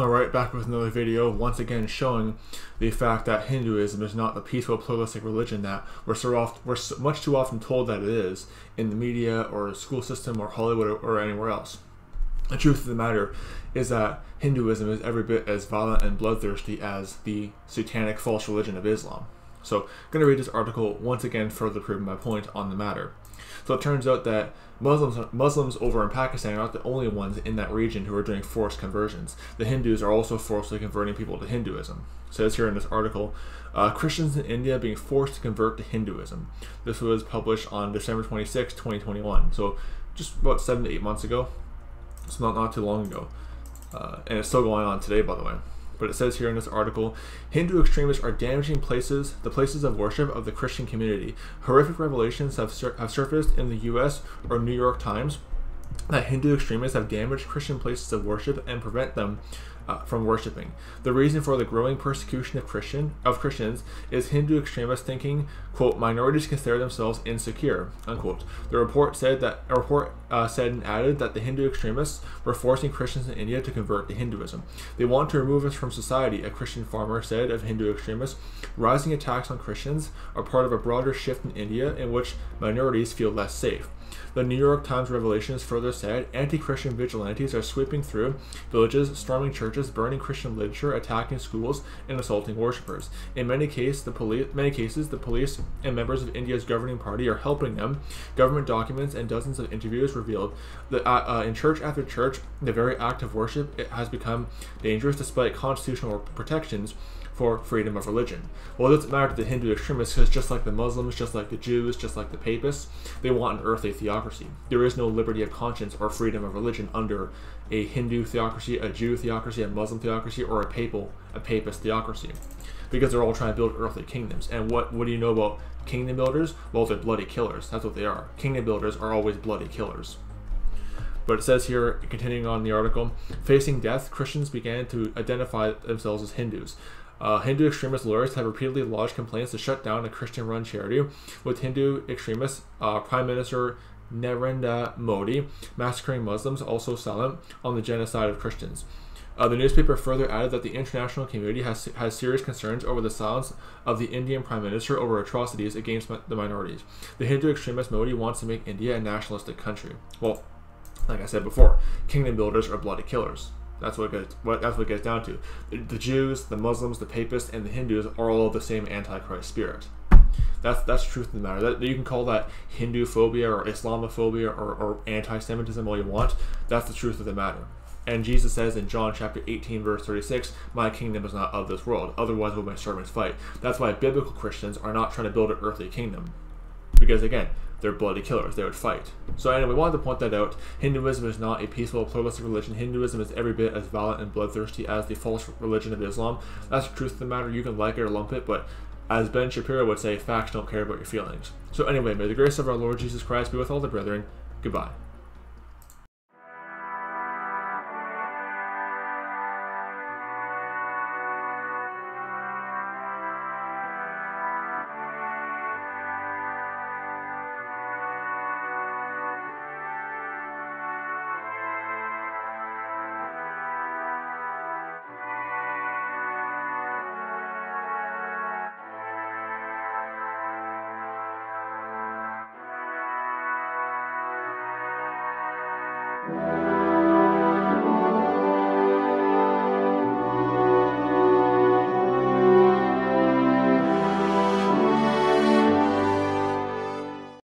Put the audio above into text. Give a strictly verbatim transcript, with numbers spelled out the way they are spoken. Alright, back with another video, once again showing the fact that Hinduism is not the peaceful pluralistic religion that we're so often, we're so much too often told that it is in the media or the school system or Hollywood or, or anywhere else. The truth of the matter is that Hinduism is every bit as violent and bloodthirsty as the satanic false religion of Islam. So I'm going to read this article once again, further proving my point on the matter. So it turns out that Muslims Muslims over in Pakistan are not the only ones in that region who are doing forced conversions. The Hindus are also forcibly converting people to Hinduism. It says here in this article, uh, Christians in India being forced to convert to Hinduism. This was published on December twenty-sixth, twenty twenty-one. So just about seven to eight months ago. It's not, not too long ago. Uh, and it's still going on today, by the way. But it says here in this article, Hindu extremists are damaging places, the places of worship of the Christian community. Horrific revelations have, sur have surfaced in the U S or New York Times that Hindu extremists have damaged Christian places of worship and prevent them uh, from worshiping. The reason for the growing persecution of Christian of Christians is Hindu extremists thinking, quote, minorities consider themselves insecure, unquote. The report said that a report uh, said and added that the Hindu extremists were forcing Christians in India to convert to Hinduism. They want to remove us from society, a Christian farmer said of Hindu extremists. Rising attacks on Christians are part of a broader shift in India in which minorities feel less safe. The New York Times revelations further said anti-Christian vigilantes are sweeping through villages, storming churches, burning Christian literature, attacking schools, and assaulting worshippers. In many cases, the police, many cases, the police and members of India's governing party are helping them. Government documents and dozens of interviews revealed that uh, uh, in church after church, the very act of worship it has become dangerous despite constitutional protections for freedom of religion. Well, it doesn't matter to the Hindu extremists because just like the Muslims, just like the Jews, just like the Papists, they want an earthly theocracy. There is no liberty of conscience or freedom of religion under a Hindu theocracy, a Jew theocracy, a Muslim theocracy, or a papal, a Papist theocracy, because they're all trying to build earthly kingdoms. And what, what do you know about kingdom builders? Well, they're bloody killers. That's what they are. Kingdom builders are always bloody killers. But it says here, continuing on the article, facing death, Christians began to identify themselves as Hindus. Uh, Hindu extremist lawyers have repeatedly lodged complaints to shut down a Christian-run charity, with Hindu extremists uh, Prime Minister Narendra Modi massacring Muslims, also silent on the genocide of Christians. Uh, the newspaper further added that the international community has, has serious concerns over the silence of the Indian Prime Minister over atrocities against the minorities. The Hindu extremist Modi wants to make India a nationalistic country. Well, like I said before, kingdom builders are bloody killers. That's what it gets, what, that's what it gets down to. The, the Jews, the Muslims, the Papists, and the Hindus are all of the same Antichrist spirit. That's that's the truth of the matter. That, you can call that Hindu phobia or Islamophobia or, or anti-Semitism all you want. That's the truth of the matter. And Jesus says in John chapter eighteen, verse thirty-six, my kingdom is not of this world. Otherwise will my servants fight. That's why biblical Christians are not trying to build an earthly kingdom. Because again, they're bloody killers. They would fight. So anyway, we wanted to point that out. Hinduism is not a peaceful, pluralistic religion. Hinduism is every bit as violent and bloodthirsty as the false religion of Islam. That's the truth of the matter. You can like it or lump it, but as Ben Shapiro would say, facts don't care about your feelings. So anyway, may the grace of our Lord Jesus Christ be with all the brethren. Goodbye. Thank you.